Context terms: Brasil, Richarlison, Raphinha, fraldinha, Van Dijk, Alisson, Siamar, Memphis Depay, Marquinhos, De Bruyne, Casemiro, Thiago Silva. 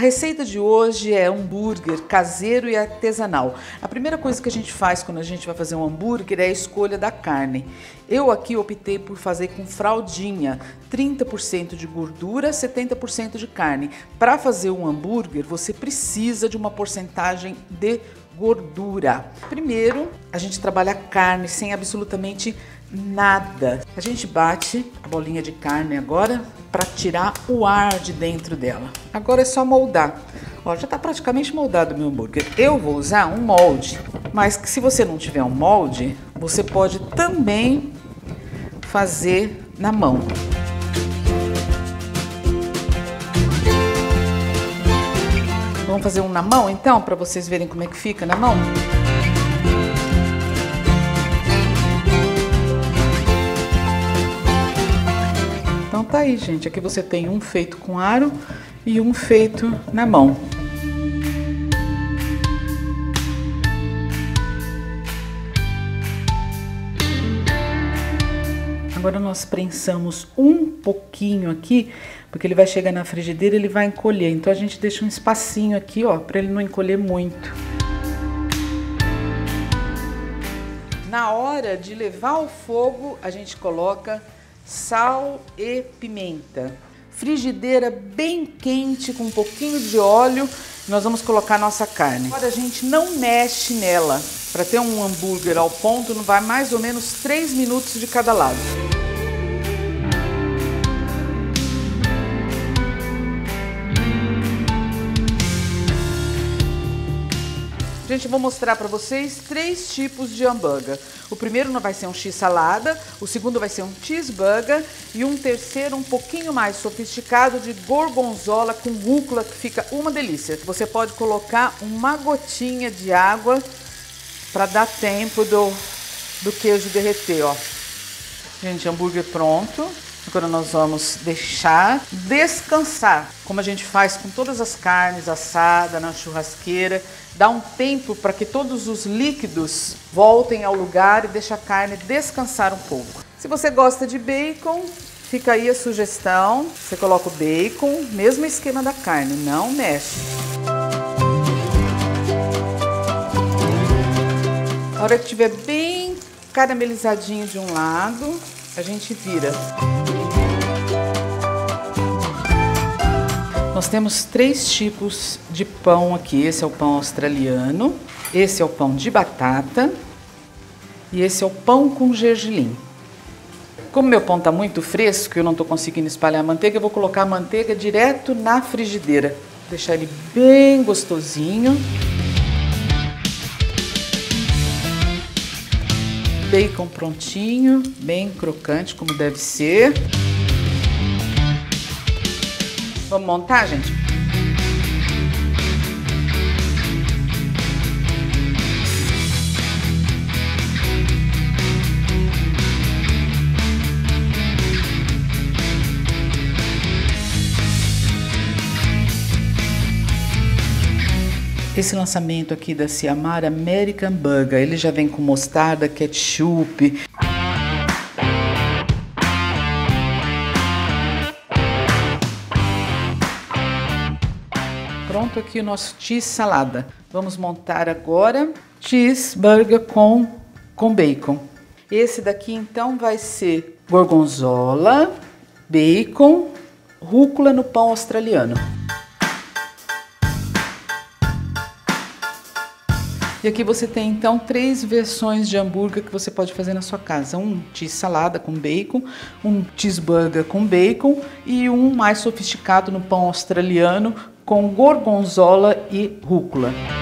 receita de hoje é hambúrguer caseiro e artesanal. A primeira coisa que a gente faz quando a gente vai fazer um hambúrguer é a escolha da carne. Eu aqui optei por fazer com fraldinha, 30% de gordura, 70% de carne. Para fazer um hambúrguer, você precisa de uma porcentagem de gordura. Primeiro, a gente trabalha a carne sem absolutamente nada. A gente bate a bolinha de carne agora para tirar o ar de dentro dela. Agora é só moldar. Ó, já está praticamente moldado o meu hambúrguer. Eu vou usar um molde, mas se você não tiver um molde, você pode também fazer na mão. Vamos fazer um na mão, então, para vocês verem como é que fica na mão? Então tá aí, gente. Aqui você tem um feito com aro e um feito na mão. Agora nós prensamos um pouquinho aqui, porque ele vai chegar na frigideira e ele vai encolher. Então a gente deixa um espacinho aqui, ó, para ele não encolher muito. Na hora de levar ao fogo, a gente coloca sal e pimenta. Frigideira bem quente, com um pouquinho de óleo, nós vamos colocar a nossa carne. Agora a gente não mexe nela. Para ter um hambúrguer ao ponto, não vai mais ou menos 3 minutos de cada lado. Gente, eu vou mostrar para vocês 3 tipos de hambúrguer. O primeiro vai ser um x-salada, o segundo vai ser um cheeseburger e um terceiro um pouquinho mais sofisticado de gorgonzola com rúcula, que fica uma delícia. Você pode colocar uma gotinha de água para dar tempo do queijo derreter, ó. Gente, hambúrguer pronto. Agora nós vamos deixar descansar, como a gente faz com todas as carnes assadas na churrasqueira. Dá um tempo para que todos os líquidos voltem ao lugar e deixa a carne descansar um pouco. Se você gosta de bacon, fica aí a sugestão. Você coloca o bacon, mesmo esquema da carne, não mexe. A hora que estiver bem caramelizadinho de um lado, a gente vira. Nós temos 3 tipos de pão aqui. Esse é o pão australiano, esse é o pão de batata e esse é o pão com gergelim. Como meu pão está muito fresco e eu não estou conseguindo espalhar a manteiga, eu vou colocar a manteiga direto na frigideira. Deixar ele bem gostosinho. Bacon prontinho, bem crocante, como deve ser. Vamos montar, gente? Esse lançamento aqui da Siamar American Burger, ele já vem com mostarda, ketchup. Pronto aqui o nosso cheese salada. Vamos montar agora cheeseburger com bacon. Esse daqui então vai ser gorgonzola, bacon, rúcula no pão australiano. E aqui você tem então 3 versões de hambúrguer que você pode fazer na sua casa. Um cheese salada com bacon, um cheeseburger com bacon e um mais sofisticado no pão australiano com gorgonzola e rúcula.